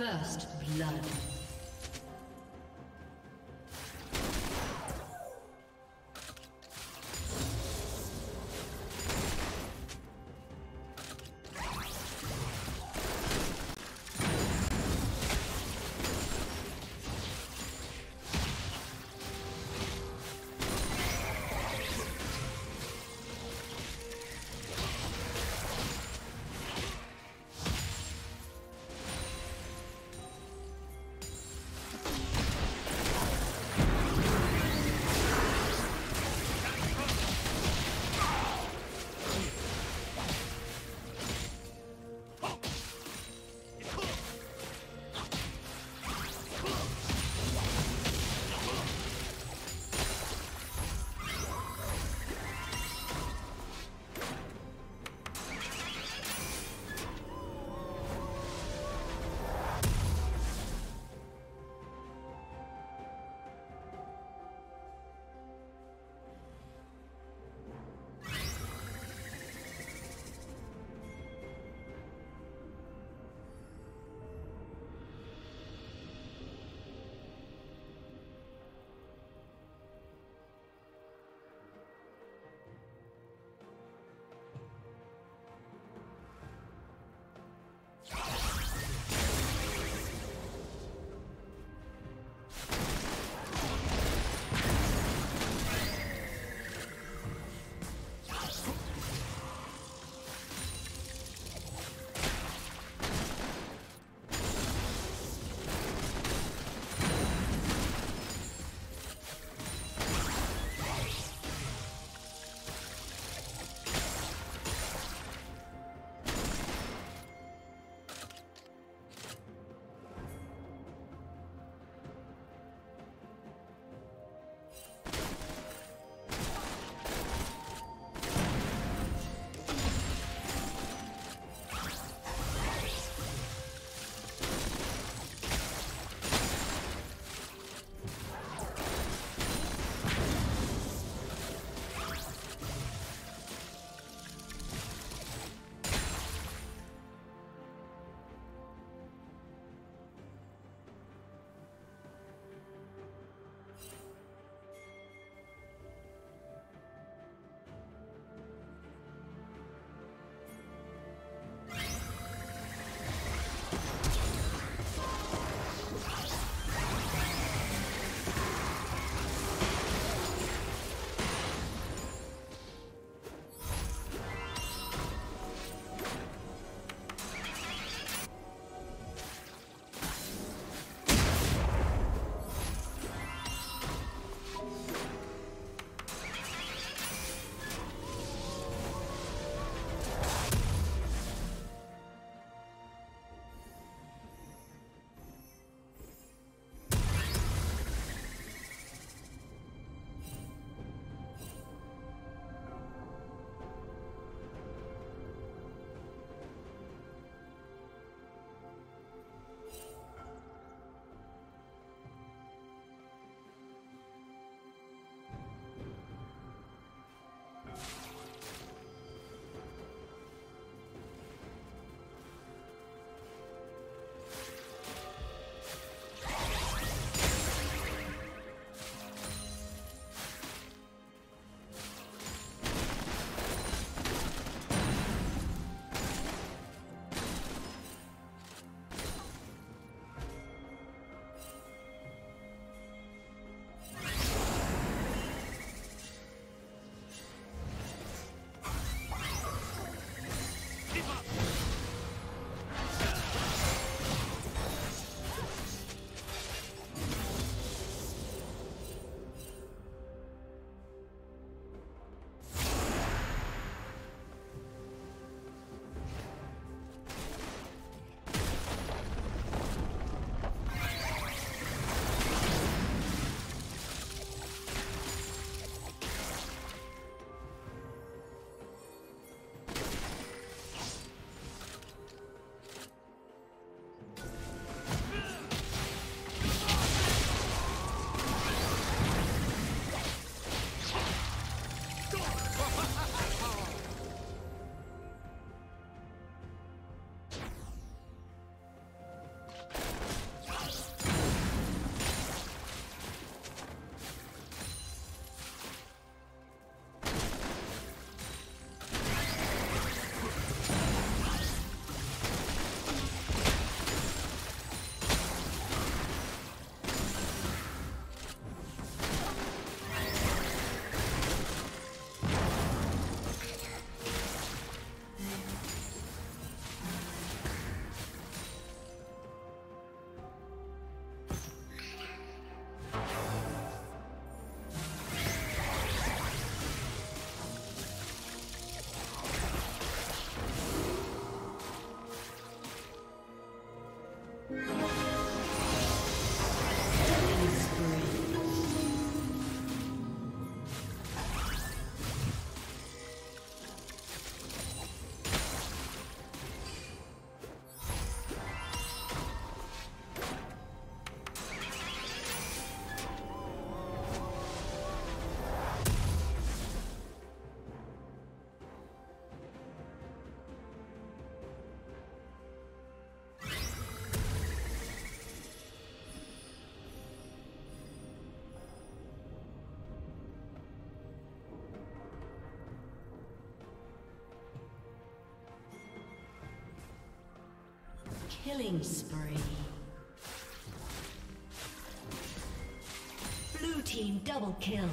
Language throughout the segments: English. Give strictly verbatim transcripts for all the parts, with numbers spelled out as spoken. First blood. You Killing spree. Blue team double kill.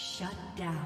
Shut down.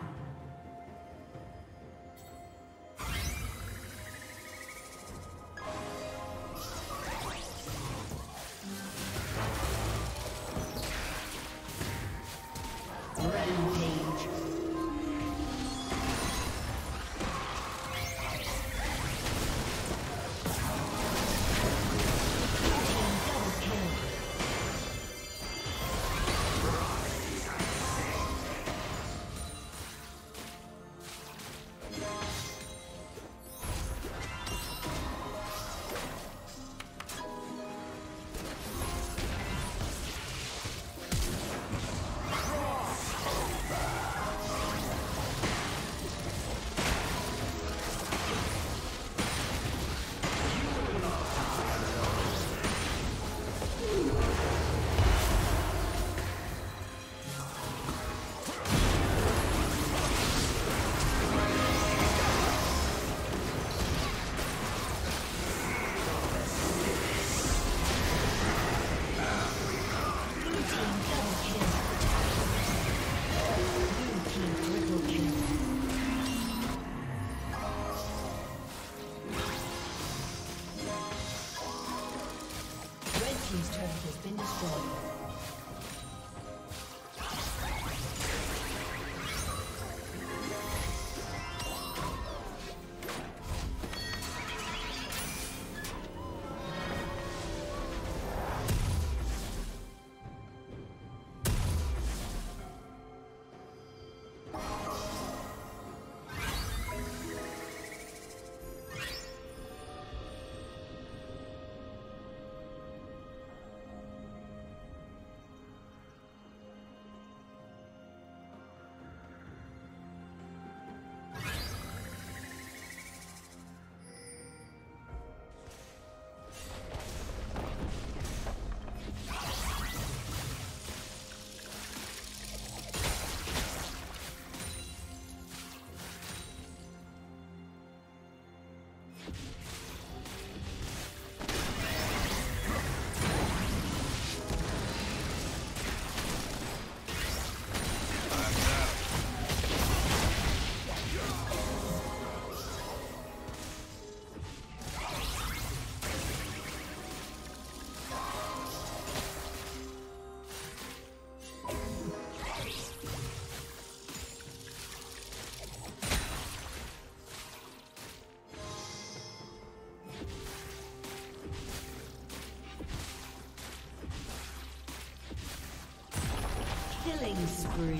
Killing spree.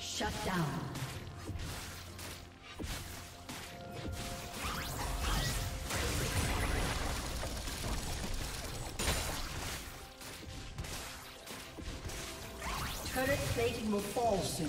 Shut down. Turret plating will fall soon.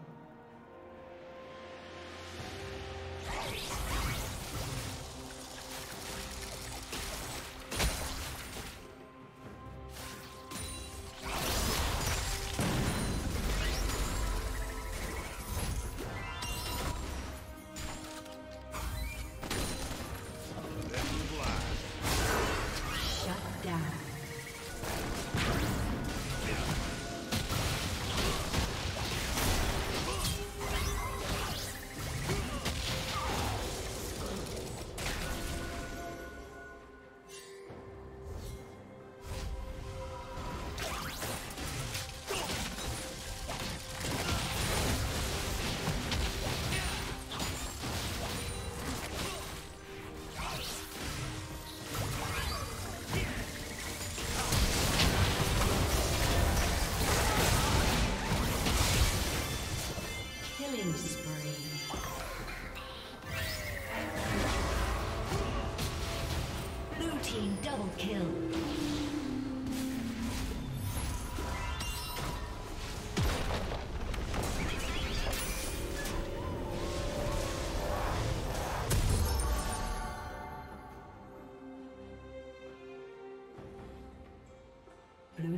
Blue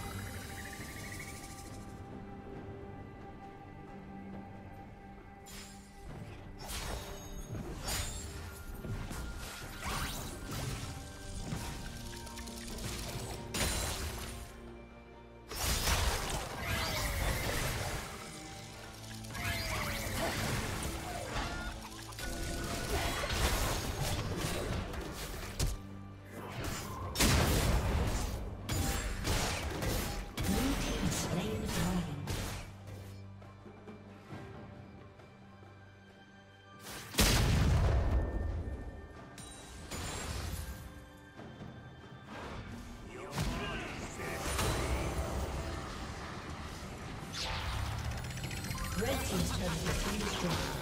Red team's turret has been destroyed.